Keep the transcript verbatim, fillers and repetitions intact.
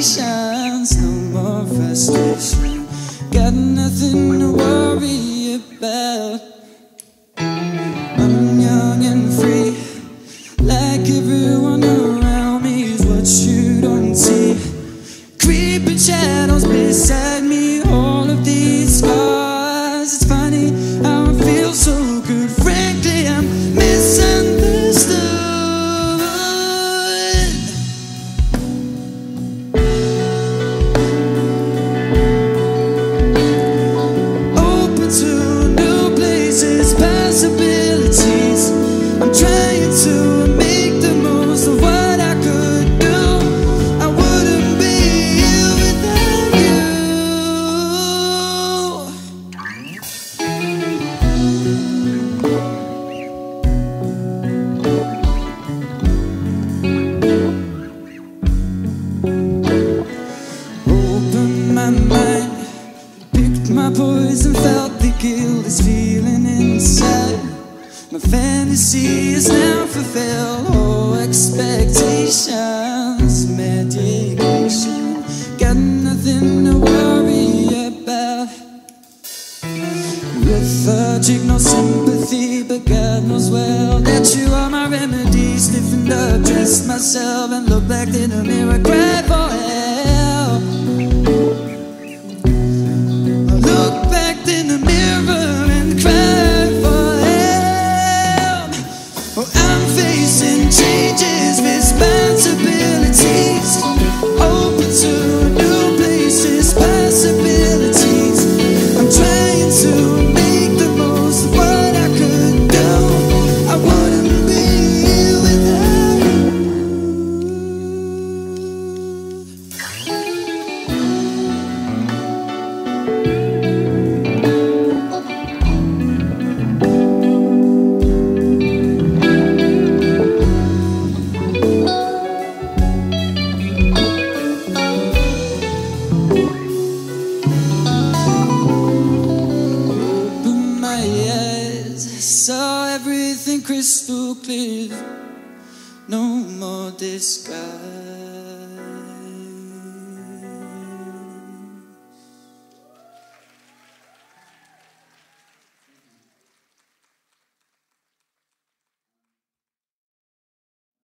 vacations, no more frustration. Got nothing to worry about. I'm young and free, like everyone around me is what you don't see. Creeping shadows beside me, all of these scars. It's funny how I feel so good. Frankly, I'm misunderstood. I'm trying to make the most of what I could do. I wouldn't be here without you. Opened my mind, picked my poison, felt the guilt is feeling inside. My fantasy is now fulfilled. Oh, expectations, medication. Got nothing to worry about. Lethargic, no sympathy, but God knows well that you are my remedy. Stiffened up, dressed myself and looked back in the mirror, cried for help. I looked back in the mirror and cried. Facing changes, responsibilities, open to new places, possibilities. I'm trying to make the most of what I could do. I wouldn't be here without you. Crystal clear, no more disguise.